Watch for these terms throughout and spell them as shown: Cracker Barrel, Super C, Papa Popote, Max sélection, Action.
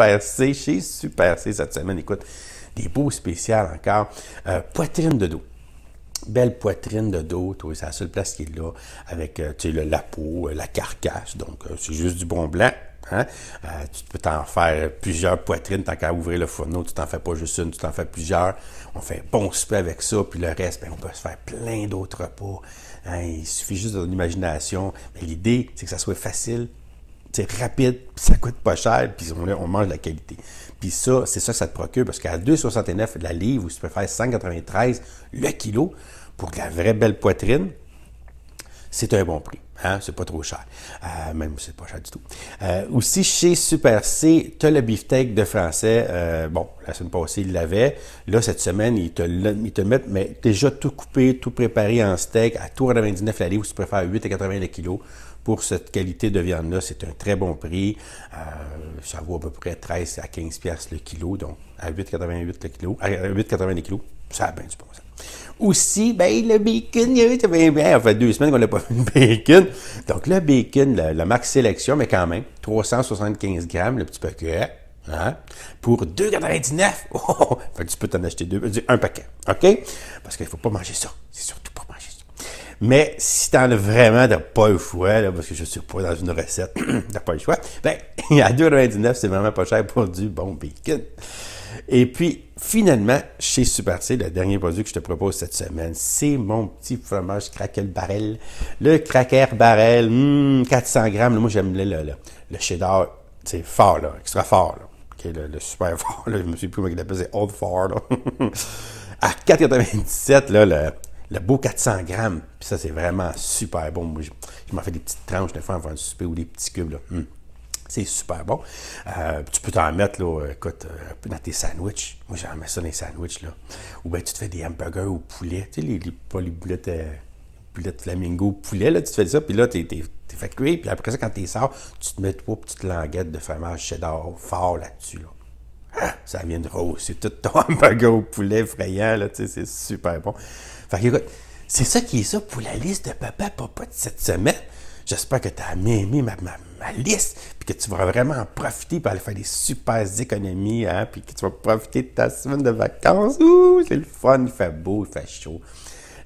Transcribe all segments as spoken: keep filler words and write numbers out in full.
Super C, chez Super C cette semaine. Écoute, des beaux spéciales encore. Euh, poitrine de dos. Belle poitrine de dos, c'est la seule place qui est là, avec le, la peau, la carcasse, donc c'est juste du bon blanc. Hein? Euh, tu peux t'en faire plusieurs poitrines, tant qu'à ouvrir le fourneau, tu t'en fais pas juste une, tu t'en fais plusieurs. On fait un bon souper avec ça, puis le reste, bien, on peut se faire plein d'autres repas. Hein? Il suffit juste de ton imagination. Mais l'idée, c'est que ça soit facile, c'est rapide, puis ça coûte pas cher, puis on, on mange de la qualité. Puis ça, c'est ça que ça te procure, parce qu'à deux soixante-neuf de la livre, ou tu peux faire cent quatre-vingt-treize le kilo pour de la vraie belle poitrine, c'est un bon prix. Hein? C'est pas trop cher. Euh, même, c'est pas cher du tout. Euh, aussi, chez Super C, tu as le beefsteak de français. Euh, bon, la semaine passée, ils l'avaient. Là, cette semaine, ils te, ils te mettent mais déjà tout coupé, tout préparé en steak à trois quatre-vingt-dix-neuf la livre, si tu préfères huit quatre-vingts le kilo. Pour cette qualité de viande-là, c'est un très bon prix. Euh, ça vaut à peu près treize à quinze dollars le kilo, donc à huit quatre-vingt-huit le kilo. À huit quatre-vingts le kilo, ça a bien du bon sens. Aussi, ben, le bacon, ça fait deux semaines qu'on n'a pas fait de bacon. Donc, le bacon, le, le Max sélection, mais quand même, trois cent soixante-quinze grammes, le petit paquet, hein, pour deux quatre-vingt-dix-neuf. Oh, fait que tu peux t'en acheter deux, un paquet, OK? Parce qu'il ne faut pas manger ça, c'est surtout pas manger ça. Mais si tu n'en as vraiment de pas le choix, là, parce que je ne suis pas dans une recette, tu n'as pas le choix, ben, à deux quatre-vingt-dix-neuf, c'est vraiment pas cher pour du bon bacon. Et puis, finalement, chez Super C, le dernier produit que je te propose cette semaine, c'est mon petit fromage Cracker Barrel. Le Cracker Barrel, hmm, quatre cents grammes. Là, moi, j'aime le, le, le cheddar, c'est fort, là, extra fort. Là. Okay, le, le super fort, là, je me suis plus comment il appelle, c'est Old Fort. Là. À quatre quatre-vingt-dix-sept, là, le, le beau quatre cents grammes. Puis ça, c'est vraiment super bon. Moi, je, je m'en fais des petites tranches de fois avant le souper ou des petits cubes. Là. Hmm. C'est super bon. Euh, tu peux t'en mettre, là, écoute, un peu dans tes sandwichs. Moi, j'en mets ça dans les sandwichs, là. Ou bien, tu te fais des hamburgers au poulet. Tu sais, les, les, pas les boulettes, euh, boulettes flamingo au poulet, là. Tu te fais ça, puis là, t'es fait cuire. Puis après ça, quand t'es sors, tu te mets trois petites languettes de fromage cheddar fort là-dessus, là. Ah, ça vient de rose. C'est tout ton hamburger au poulet effrayant, là. Tu sais, c'est super bon. Fait que, écoute, c'est ça qui est ça pour la liste de Papa Popote cette semaine. J'espère que tu as aimé ma, ma, ma liste, puis que tu vas vraiment en profiter pour aller faire des super économies, hein, puis que tu vas profiter de ta semaine de vacances. Ouh, c'est le fun, il fait beau, il fait chaud.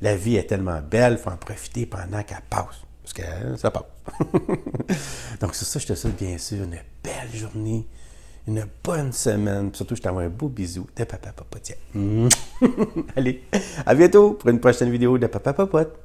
La vie est tellement belle, il faut en profiter pendant qu'elle passe, parce que hein, ça passe. Donc, sur ça, je te souhaite bien sûr une belle journée, une bonne semaine, puis surtout, je t'envoie un beau bisou de Papa Popote. Allez, à bientôt pour une prochaine vidéo de Papa Popote.